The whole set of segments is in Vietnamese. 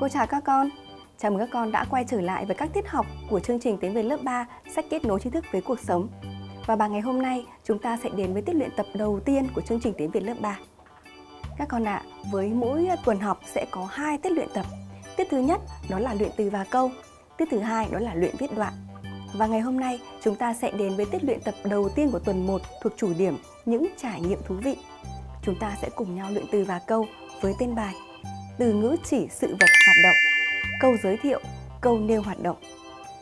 Cô chào các con. Chào mừng các con đã quay trở lại với các tiết học của chương trình Tiếng Việt lớp 3, sách kết nối tri thức với cuộc sống. Và bài ngày hôm nay chúng ta sẽ đến với tiết luyện tập đầu tiên của chương trình Tiếng Việt lớp 3. Các con ạ, với mỗi tuần học sẽ có 2 tiết luyện tập. Tiết thứ nhất đó là luyện từ và câu. Tiết thứ hai đó là luyện viết đoạn. Và ngày hôm nay chúng ta sẽ đến với tiết luyện tập đầu tiên của tuần 1 thuộc chủ điểm những trải nghiệm thú vị. Chúng ta sẽ cùng nhau luyện từ và câu với tên bài từ ngữ chỉ sự vật hoạt động, câu giới thiệu, câu nêu hoạt động.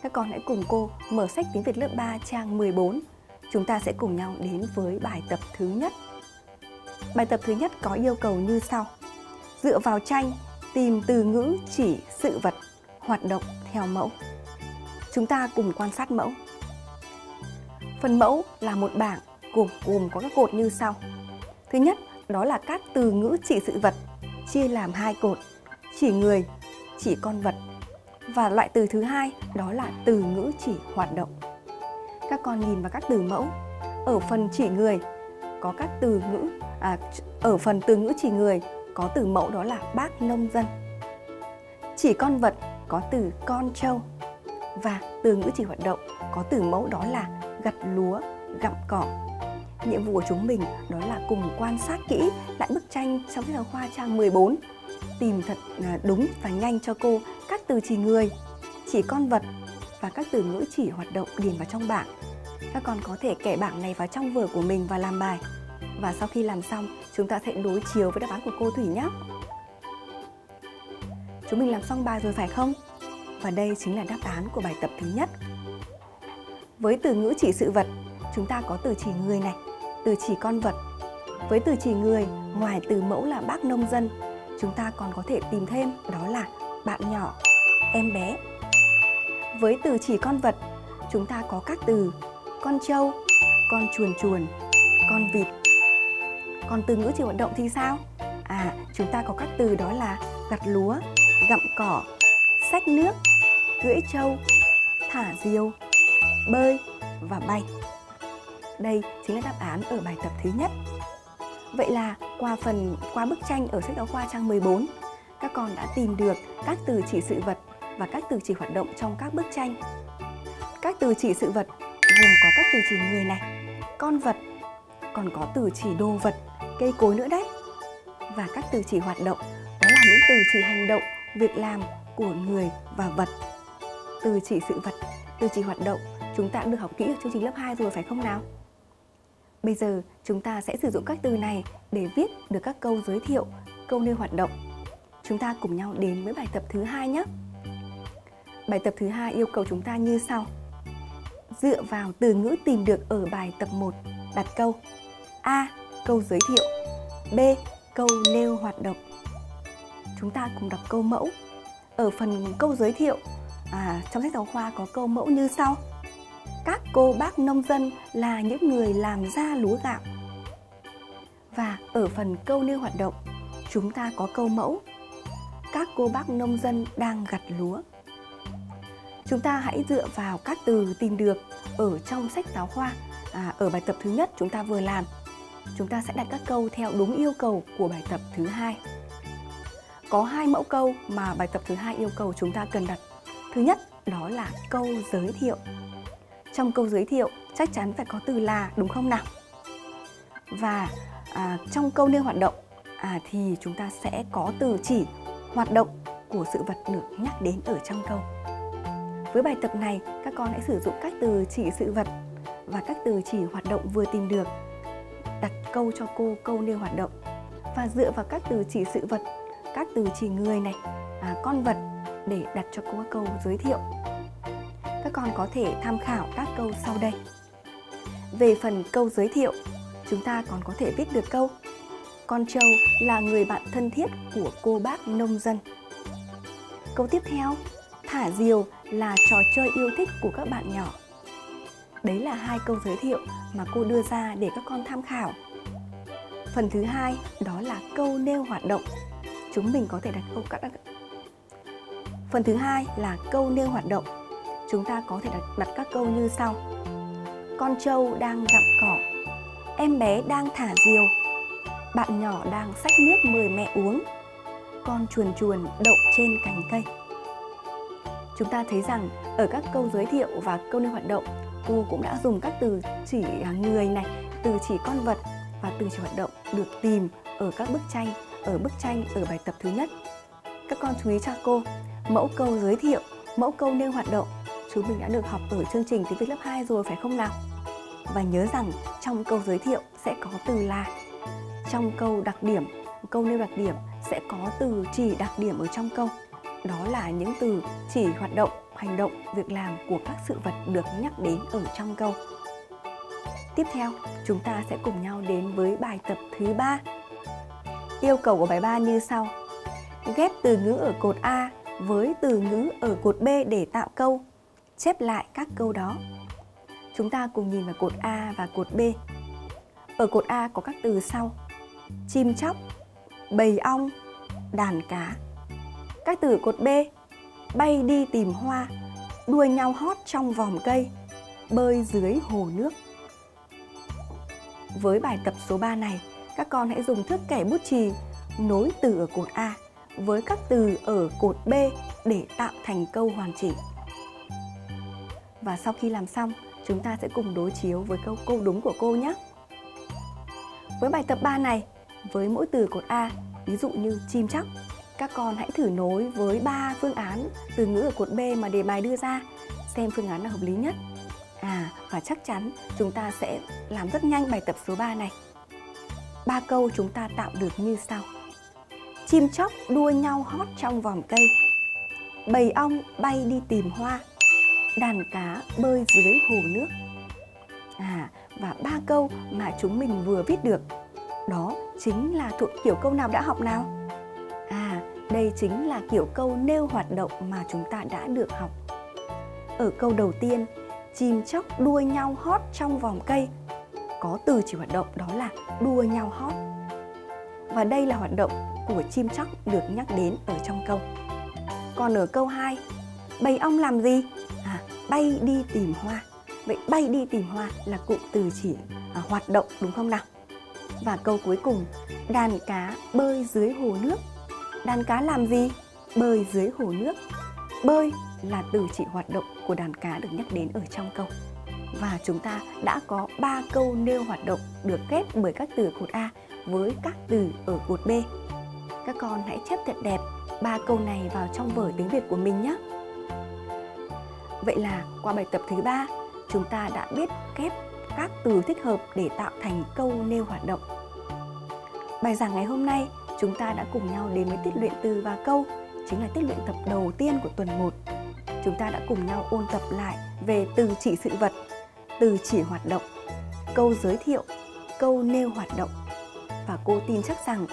Các con hãy cùng cô mở sách Tiếng Việt lớp 3 trang 14. Chúng ta sẽ cùng nhau đến với bài tập thứ nhất. Bài tập thứ nhất có yêu cầu như sau. Dựa vào tranh, tìm từ ngữ chỉ sự vật hoạt động theo mẫu. Chúng ta cùng quan sát mẫu. Phần mẫu là một bảng gồm có các cột như sau. Thứ nhất, đó là các từ ngữ chỉ sự vật chia làm 2 cột, chỉ người, chỉ con vật. Và loại từ thứ hai đó là từ ngữ chỉ hoạt động. Các con nhìn vào các từ mẫu. Ở phần chỉ người có các từ ngữ ở phần từ ngữ chỉ người có từ mẫu đó là bác nông dân. Chỉ con vật có từ con trâu. Và từ ngữ chỉ hoạt động có từ mẫu đó là gặt lúa, gặm cỏ. Nhiệm vụ của chúng mình đó là cùng quan sát kỹ lại bức tranh trong sách giáo khoa trang 14. Tìm thật đúng và nhanh cho cô các từ chỉ người, chỉ con vật và các từ ngữ chỉ hoạt động điền vào trong bảng. Các con có thể kẻ bảng này vào trong vở của mình và làm bài. Và sau khi làm xong, chúng ta sẽ đối chiếu với đáp án của cô Thủy nhé. Chúng mình làm xong bài rồi phải không? Và đây chính là đáp án của bài tập thứ nhất. Với từ ngữ chỉ sự vật, chúng ta có từ chỉ người này, từ chỉ con vật. Với từ chỉ người, ngoài từ mẫu là bác nông dân, chúng ta còn có thể tìm thêm đó là bạn nhỏ, em bé. Với từ chỉ con vật, chúng ta có các từ con trâu, con chuồn chuồn, con vịt. Còn từ ngữ chỉ hoạt động thì sao? Chúng ta có các từ đó là gặt lúa, gặm cỏ, xách nước, cưỡi trâu, thả diều, bơi và bay. Đây chính là đáp án ở bài tập thứ nhất. Vậy là qua bức tranh ở sách giáo khoa trang 14, các con đã tìm được các từ chỉ sự vật và các từ chỉ hoạt động trong các bức tranh. Các từ chỉ sự vật gồm có các từ chỉ người này, con vật, còn có từ chỉ đồ vật, cây cối nữa đấy. Và các từ chỉ hoạt động đó là những từ chỉ hành động, việc làm của người và vật. Từ chỉ sự vật, từ chỉ hoạt động chúng ta đã được học kỹ ở chương trình lớp 2 rồi phải không nào? Bây giờ chúng ta sẽ sử dụng các từ này để viết được các câu giới thiệu, câu nêu hoạt động. Chúng ta cùng nhau đến với bài tập thứ hai nhé. Bài tập thứ hai yêu cầu chúng ta như sau. Dựa vào từ ngữ tìm được ở bài tập 1, đặt câu A. Câu giới thiệu, B. Câu nêu hoạt động. Chúng ta cùng đọc câu mẫu. Ở phần câu giới thiệu, trong sách giáo khoa có câu mẫu như sau. Các cô bác nông dân là những người làm ra lúa gạo. Và ở phần câu nêu hoạt động, chúng ta có câu mẫu. Các cô bác nông dân đang gặt lúa. Chúng ta hãy dựa vào các từ tìm được ở trong sách giáo khoa. Ở bài tập thứ nhất chúng ta vừa làm. Chúng ta sẽ đặt các câu theo đúng yêu cầu của bài tập thứ hai. Có 2 mẫu câu mà bài tập thứ hai yêu cầu chúng ta cần đặt. Thứ nhất đó là câu giới thiệu. Trong câu giới thiệu chắc chắn phải có từ là, đúng không nào? Và trong câu nêu hoạt động thì chúng ta sẽ có từ chỉ hoạt động của sự vật được nhắc đến ở trong câu. Với bài tập này các con hãy sử dụng các từ chỉ sự vật và các từ chỉ hoạt động vừa tìm được. Đặt câu cho cô câu nêu hoạt động. Và dựa vào các từ chỉ sự vật, các từ chỉ người này, con vật để đặt cho cô câu giới thiệu. Các con có thể tham khảo các câu sau đây. Về phần câu giới thiệu, chúng ta còn có thể viết được câu con trâu là người bạn thân thiết của cô bác nông dân. Câu tiếp theo, thả diều là trò chơi yêu thích của các bạn nhỏ. Đấy là 2 câu giới thiệu mà cô đưa ra để các con tham khảo. Phần thứ hai đó là câu nêu hoạt động. Chúng mình có thể đặt câu các Phần thứ hai là câu nêu hoạt động. Chúng ta có thể đặt các câu như sau. Con trâu đang gặm cỏ Em bé đang thả diều. Bạn nhỏ đang xách nước mời mẹ uống. Con chuồn chuồn đậu trên cành cây. Chúng ta thấy rằng ở các câu giới thiệu và câu nêu hoạt động, cô cũng đã dùng các từ chỉ người này, từ chỉ con vật và từ chỉ hoạt động được tìm ở các bức tranh ở bài tập thứ nhất. Các con chú ý cho cô, mẫu câu giới thiệu, mẫu câu nêu hoạt động chúng mình đã được học ở chương trình Tiếng Việt lớp 2 rồi phải không nào? Và nhớ rằng trong câu giới thiệu sẽ có từ là, trong câu đặc điểm, câu nêu đặc điểm sẽ có từ chỉ đặc điểm ở trong câu. Đó là những từ chỉ hoạt động, hành động, việc làm của các sự vật được nhắc đến ở trong câu. Tiếp theo, chúng ta sẽ cùng nhau đến với bài tập thứ 3. Yêu cầu của bài 3 như sau. Ghép từ ngữ ở cột A với từ ngữ ở cột B để tạo câu. Chép lại các câu đó. Chúng ta cùng nhìn vào cột A và cột B. Ở cột A có các từ sau: chim chóc, bầy ong, đàn cá. Các từ cột B: bay đi tìm hoa, đua nhau hót trong vòm cây, bơi dưới hồ nước. Với bài tập số 3 này, các con hãy dùng thước kẻ bút chì nối từ ở cột A với các từ ở cột B để tạo thành câu hoàn chỉnh. Và sau khi làm xong, chúng ta sẽ cùng đối chiếu với câu đúng của cô nhé. Với bài tập 3 này, với mỗi từ cột A, ví dụ như chim chóc, các con hãy thử nối với 3 phương án từ ngữ ở cột B mà đề bài đưa ra, xem phương án nào hợp lý nhất. Và chắc chắn chúng ta sẽ làm rất nhanh bài tập số 3 này. 3 câu chúng ta tạo được như sau. Chim chóc đua nhau hót trong vòm cây. Bầy ong bay đi tìm hoa. Đàn cá bơi dưới hồ nước. Và 3 câu mà chúng mình vừa viết được, đó chính là thuộc kiểu câu nào đã học nào? Đây chính là kiểu câu nêu hoạt động mà chúng ta đã được học. Ở câu đầu tiên, chim chóc đua nhau hót trong vòm cây, có từ chỉ hoạt động đó là đua nhau hót. Và đây là hoạt động của chim chóc được nhắc đến ở trong câu. Còn ở câu 2, bầy ong làm gì? Bay đi tìm hoa. Vậy bay đi tìm hoa là cụm từ chỉ hoạt động đúng không nào? Và câu cuối cùng, đàn cá bơi dưới hồ nước. Đàn cá làm gì? Bơi dưới hồ nước. Bơi là từ chỉ hoạt động của đàn cá được nhắc đến ở trong câu. Và chúng ta đã có 3 câu nêu hoạt động được ghép bởi các từ cột A với các từ ở cột B. Các con hãy chép thật đẹp 3 câu này vào trong vở tiếng Việt của mình nhé. Vậy là qua bài tập thứ 3, chúng ta đã biết ghép các từ thích hợp để tạo thành câu nêu hoạt động. Bài giảng ngày hôm nay chúng ta đã cùng nhau đến với tiết luyện từ và câu, chính là tiết luyện tập đầu tiên của tuần 1. Chúng ta đã cùng nhau ôn tập lại về từ chỉ sự vật, từ chỉ hoạt động, câu giới thiệu, câu nêu hoạt động. Và cô tin chắc rằng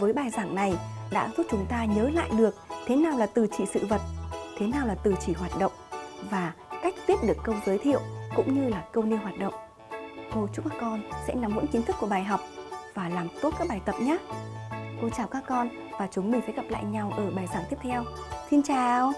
với bài giảng này đã giúp chúng ta nhớ lại được thế nào là từ chỉ sự vật, thế nào là từ chỉ hoạt động và cách viết được câu giới thiệu cũng như là câu nêu hoạt động. Cô chúc các con sẽ nắm vững kiến thức của bài học và làm tốt các bài tập nhé. Cô chào các con và chúng mình sẽ gặp lại nhau ở bài giảng tiếp theo. Xin chào!